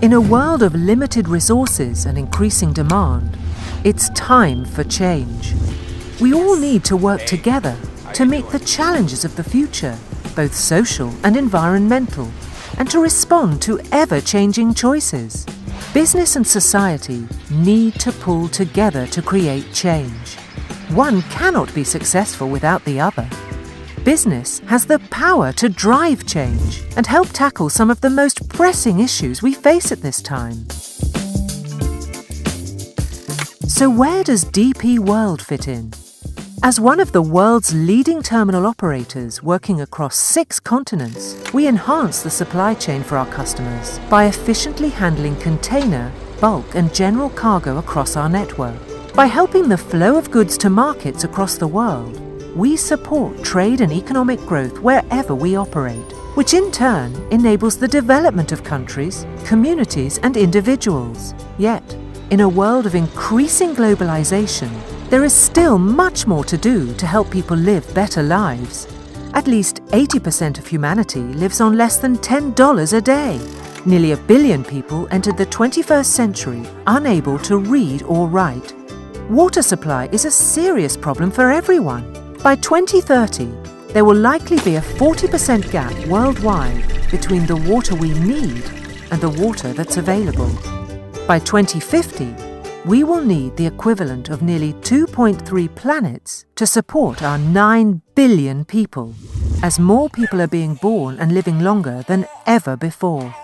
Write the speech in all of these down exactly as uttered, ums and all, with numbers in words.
In a world of limited resources and increasing demand, it's time for change. We all need to work together to meet the challenges of the future, both social and environmental, and to respond to ever-changing choices. Business and society need to pull together to create change. One cannot be successful without the other. Business has the power to drive change and help tackle some of the most pressing issues we face at this time. So where does D P World fit in? As one of the world's leading terminal operators working across six continents, we enhance the supply chain for our customers by efficiently handling container, bulk and general cargo across our network. By helping the flow of goods to markets across the world, we support trade and economic growth wherever we operate, which in turn enables the development of countries, communities and individuals. Yet, in a world of increasing globalization, there is still much more to do to help people live better lives. At least eighty percent of humanity lives on less than ten dollars a day. Nearly a billion people entered the twenty-first century unable to read or write. Water supply is a serious problem for everyone. By twenty thirty, there will likely be a forty percent gap worldwide between the water we need and the water that's available. By twenty fifty, we will need the equivalent of nearly two point three planets to support our nine billion people, as more people are being born and living longer than ever before.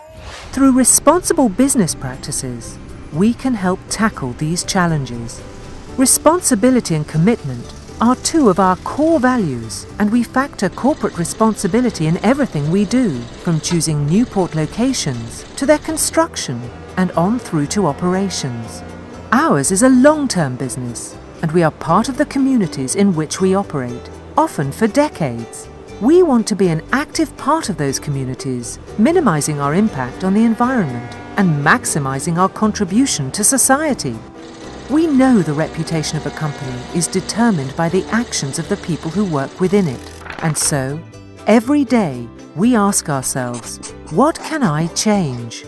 Through responsible business practices, we can help tackle these challenges. Responsibility and commitment are two of our core values, and we factor corporate responsibility in everything we do, from choosing new port locations to their construction and on through to operations. Ours is a long-term business, and we are part of the communities in which we operate, often for decades. We want to be an active part of those communities, minimizing our impact on the environment and maximizing our contribution to society. We know the reputation of a company is determined by the actions of the people who work within it. And so, every day, we ask ourselves, what can I change?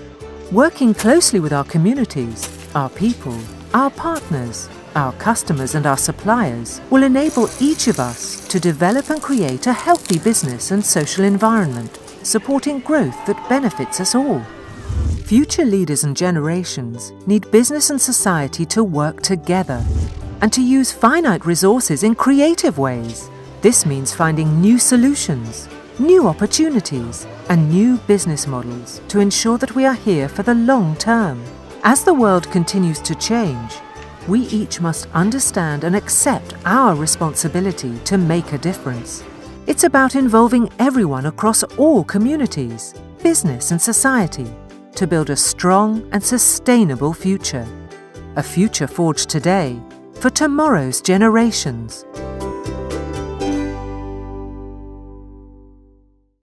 Working closely with our communities, our people, our partners, our customers and our suppliers will enable each of us to develop and create a healthy business and social environment, supporting growth that benefits us all. Future leaders and generations need business and society to work together and to use finite resources in creative ways. This means finding new solutions, new opportunities, and new business models to ensure that we are here for the long term. As the world continues to change, we each must understand and accept our responsibility to make a difference. It's about involving everyone across all communities, business and society, to build a strong and sustainable future. A future forged today for tomorrow's generations.